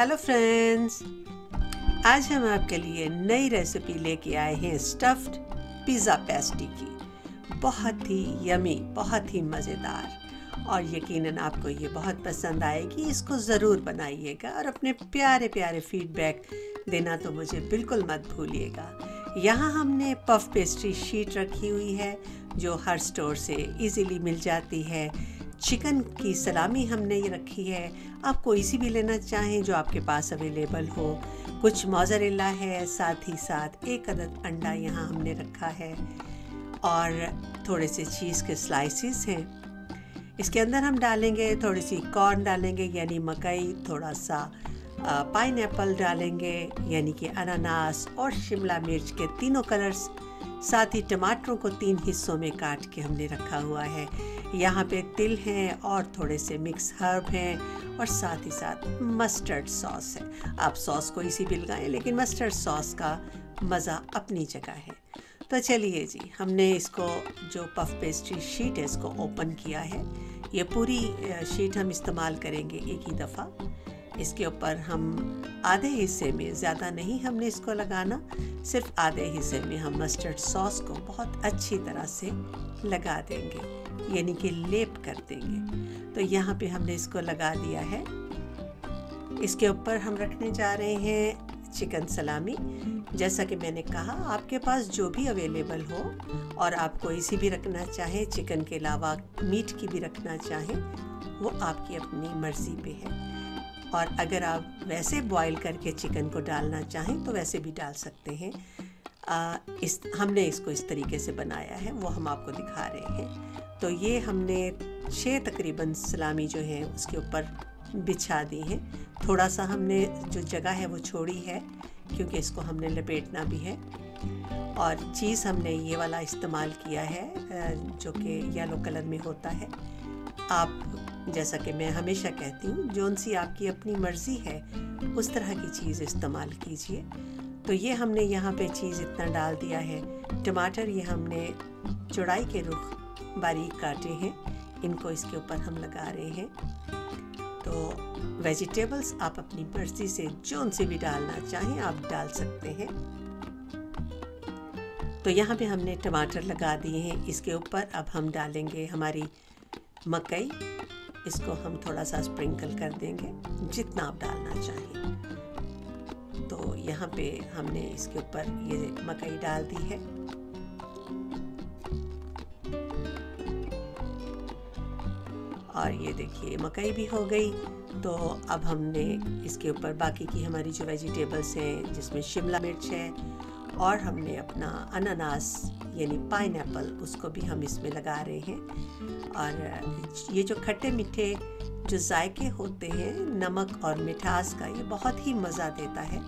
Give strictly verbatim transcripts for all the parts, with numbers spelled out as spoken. Hello friends, आज हम आपके लिए नई रेसिपी लेके आए हैं स्टफ्ड पिज़्ज़ा पेस्ट्री की। बहुत ही यमी, बहुत ही मज़ेदार और यकीनन आपको ये बहुत पसंद आएगी। इसको ज़रूर बनाइएगा और अपने प्यारे प्यारे फीडबैक देना तो मुझे बिल्कुल मत भूलिएगा। यहाँ हमने पफ पेस्ट्री शीट रखी हुई है जो हर स्टोर से इजीली मिल जाती है। चिकन की सलामी हमने ये रखी है, आप कोई सी भी लेना चाहें जो आपके पास अवेलेबल हो। कुछ मोज़रेला है, साथ ही साथ एक अदद अंडा यहाँ हमने रखा है और थोड़े से चीज़ के स्लाइसेस हैं। इसके अंदर हम डालेंगे थोड़ी सी कॉर्न डालेंगे यानी मकई, थोड़ा सा पाइनएप्पल डालेंगे यानी कि अनानास और शिमला मिर्च के तीनों कलर्स। साथ ही टमाटरों को तीन हिस्सों में काट के हमने रखा हुआ है। यहाँ पे तिल हैं और थोड़े से मिक्स हर्ब हैं और साथ ही साथ मस्टर्ड सॉस है। आप सॉस कोई सी भी लगाएं लेकिन मस्टर्ड सॉस का मज़ा अपनी जगह है। तो चलिए जी, हमने इसको जो पफ पेस्ट्री शीट है इसको ओपन किया है। ये पूरी शीट हम इस्तेमाल करेंगे एक ही दफ़ा। इसके ऊपर हम आधे हिस्से में, ज़्यादा नहीं हमने इसको लगाना, सिर्फ आधे हिस्से में हम मस्टर्ड सॉस को बहुत अच्छी तरह से लगा देंगे यानी कि लेप कर देंगे। तो यहाँ पे हमने इसको लगा दिया है। इसके ऊपर हम रखने जा रहे हैं चिकन सलामी। जैसा कि मैंने कहा, आपके पास जो भी अवेलेबल हो और आप कोई सी भी रखना चाहें, चिकन के अलावा मीट की भी रखना चाहें, वो आपकी अपनी मर्ज़ी पे है। और अगर आप वैसे बॉईल करके चिकन को डालना चाहें तो वैसे भी डाल सकते हैं। आ, इस हमने इसको इस तरीके से बनाया है, वो हम आपको दिखा रहे हैं। तो ये हमने छः तकरीबन सलामी जो है उसके ऊपर बिछा दी है। थोड़ा सा हमने जो जगह है वो छोड़ी है क्योंकि इसको हमने लपेटना भी है। और चीज़ हमने ये वाला इस्तेमाल किया है जो कि येलो कलर में होता है। आप, जैसा कि मैं हमेशा कहती हूँ, जौन सी आपकी अपनी मर्ज़ी है उस तरह की चीज़ इस्तेमाल कीजिए। तो ये हमने यहाँ पे चीज़ इतना डाल दिया है। टमाटर ये हमने चौड़ाई के रुख बारीक काटे हैं, इनको इसके ऊपर हम लगा रहे हैं। तो वेजिटेबल्स आप अपनी मर्ज़ी से जौन से भी डालना चाहें आप डाल सकते हैं। तो यहाँ पे हमने टमाटर लगा दिए हैं। इसके ऊपर अब हम डालेंगे हमारी मकई। इसको हम थोड़ा सा स्प्रिंकल कर देंगे जितना आप डालना चाहिए। तो यहाँ पे हमने इसके ऊपर ये मकई डाल दी है। और ये देखिए मकई भी हो गई। तो अब हमने इसके ऊपर बाकी की हमारी जो वेजिटेबल्स हैं जिसमें शिमला मिर्च है और हमने अपना अनानास यानी पाइनएप्पल, उसको भी हम इसमें लगा रहे हैं। और ये जो खट्टे मीठे जो जायके होते हैं, नमक और मिठास का, ये बहुत ही मज़ा देता है।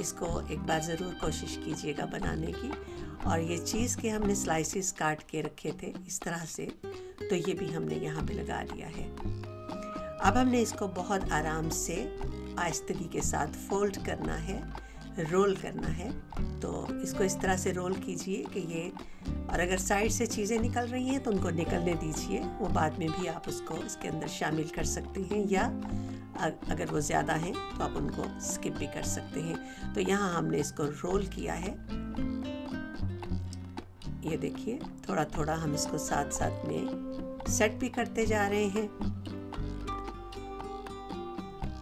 इसको एक बार ज़रूर कोशिश कीजिएगा बनाने की। और ये चीज़ के हमने स्लाइसेस काट के रखे थे इस तरह से, तो ये भी हमने यहाँ पे लगा दिया है। अब हमने इसको बहुत आराम से आहिस्तगी के साथ फोल्ड करना है, रोल करना है। तो इसको इस तरह से रोल कीजिए कि ये, और अगर साइड से चीज़ें निकल रही हैं तो उनको निकलने दीजिए, वो बाद में भी आप उसको इसके अंदर शामिल कर सकते हैं, या अगर वो ज़्यादा हैं तो आप उनको स्किप भी कर सकते हैं। तो यहाँ हमने इसको रोल किया है, ये देखिए। थोड़ा थोड़ा हम इसको साथ साथ में सेट भी करते जा रहे हैं।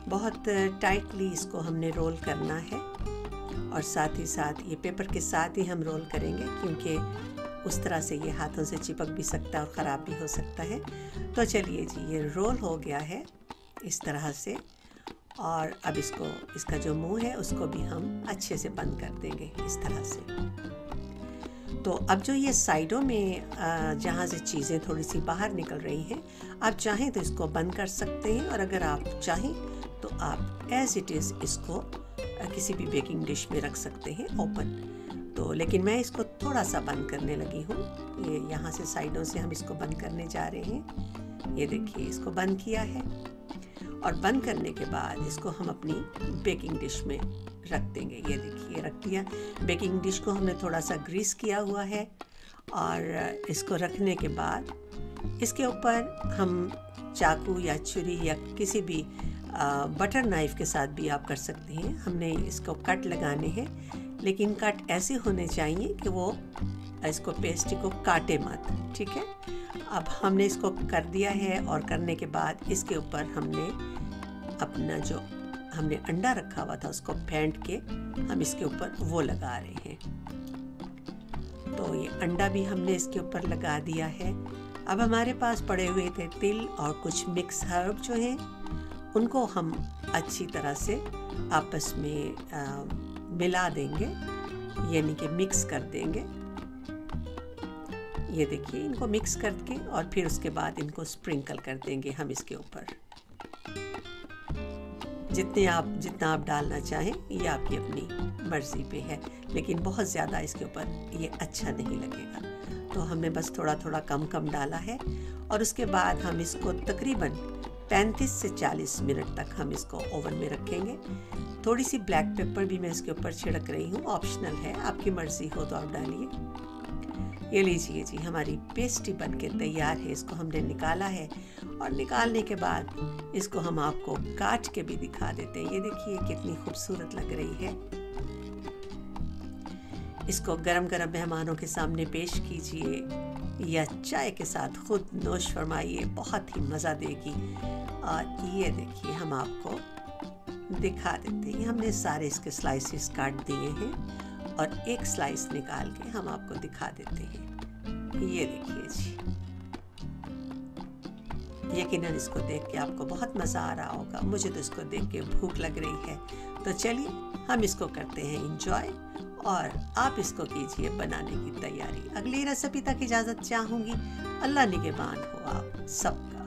बहुत टाइटली इसको हमने रोल करना है और साथ ही साथ ये पेपर के साथ ही हम रोल करेंगे क्योंकि उस तरह से ये हाथों से चिपक भी सकता है और ख़राब भी हो सकता है। तो चलिए जी, ये रोल हो गया है इस तरह से। और अब इसको, इसका जो मुंह है उसको भी हम अच्छे से बंद कर देंगे इस तरह से। तो अब जो ये साइडों में जहाँ से चीज़ें थोड़ी सी बाहर निकल रही हैं, आप चाहें तो इसको बंद कर सकते हैं और अगर आप चाहें तो आप एज इट इज़ इसको किसी भी बेकिंग डिश में रख सकते हैं ओपन। तो लेकिन मैं इसको थोड़ा सा बंद करने लगी हूँ। ये यहाँ से साइडों से हम इसको बंद करने जा रहे हैं। ये देखिए इसको बंद किया है और बंद करने के बाद इसको हम अपनी बेकिंग डिश में रख देंगे। ये देखिए रख दिया। बेकिंग डिश को हमने थोड़ा सा ग्रीस किया हुआ है और इसको रखने के बाद इसके ऊपर हम चाकू या छुरी या किसी भी बटर नाइफ़ के साथ भी आप कर सकते हैं। हमने इसको कट लगाने हैं, लेकिन कट ऐसे होने चाहिए कि वो इसको पेस्ट्री को काटे मत, ठीक है। अब हमने इसको कर दिया है और करने के बाद इसके ऊपर हमने अपना जो हमने अंडा रखा हुआ था उसको फेंट के हम इसके ऊपर वो लगा रहे हैं। तो ये अंडा भी हमने इसके ऊपर लगा दिया है। अब हमारे पास पड़े हुए थे तिल और कुछ मिक्स हर्ब जो हैं, उनको हम अच्छी तरह से आपस में आ, मिला देंगे, यानी कि मिक्स कर देंगे। ये देखिए, इनको मिक्स करके और फिर उसके बाद इनको स्प्रिंकल कर देंगे हम इसके ऊपर। जितने आप जितना आप डालना चाहें ये आपकी अपनी मर्ज़ी पे है, लेकिन बहुत ज़्यादा इसके ऊपर ये अच्छा नहीं लगेगा, तो हमने बस थोड़ा थोड़ा कम कम डाला है। और उसके बाद हम इसको तकरीबन पैंतीस से चालीस मिनट तक हम इसको ओवन में रखेंगे। थोड़ी सी ब्लैक पेपर भी मैं इसके ऊपर छिड़क रही हूँ, ऑप्शनल है, आपकी मर्ज़ी हो तो आप डालिए। ये लीजिए जी, हमारी पेस्ट्री बन के तैयार है। इसको हमने निकाला है और निकालने के बाद इसको हम आपको काट के भी दिखा देते हैं। ये देखिए कितनी खूबसूरत लग रही है। इसको गरम गरम मेहमानों के सामने पेश कीजिए या चाय के साथ खुद नोश फरमाइए, बहुत ही मज़ा देगी। और ये देखिए हम आपको दिखा देते हैं, हमने सारे इसके स्लाइसेस काट दिए हैं और एक स्लाइस निकाल के हम आपको दिखा देते हैं। ये देखिए जी, यकीनन इसको देख के आपको बहुत मज़ा आ रहा होगा। मुझे तो इसको देख के भूख लग रही है। तो चलिए हम इसको करते हैं इंजॉय और आप इसको कीजिए बनाने की तैयारी। अगली रेसिपी तक इजाज़त चाहूँगी। अल्लाह निगहबान हो आप सबका।